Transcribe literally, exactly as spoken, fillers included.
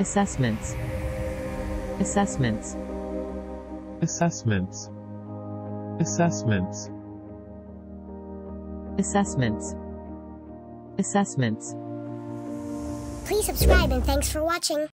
Assessments. Assessments. Assessments. Assessments. Assessments. Assessments. Please subscribe and thanks for watching.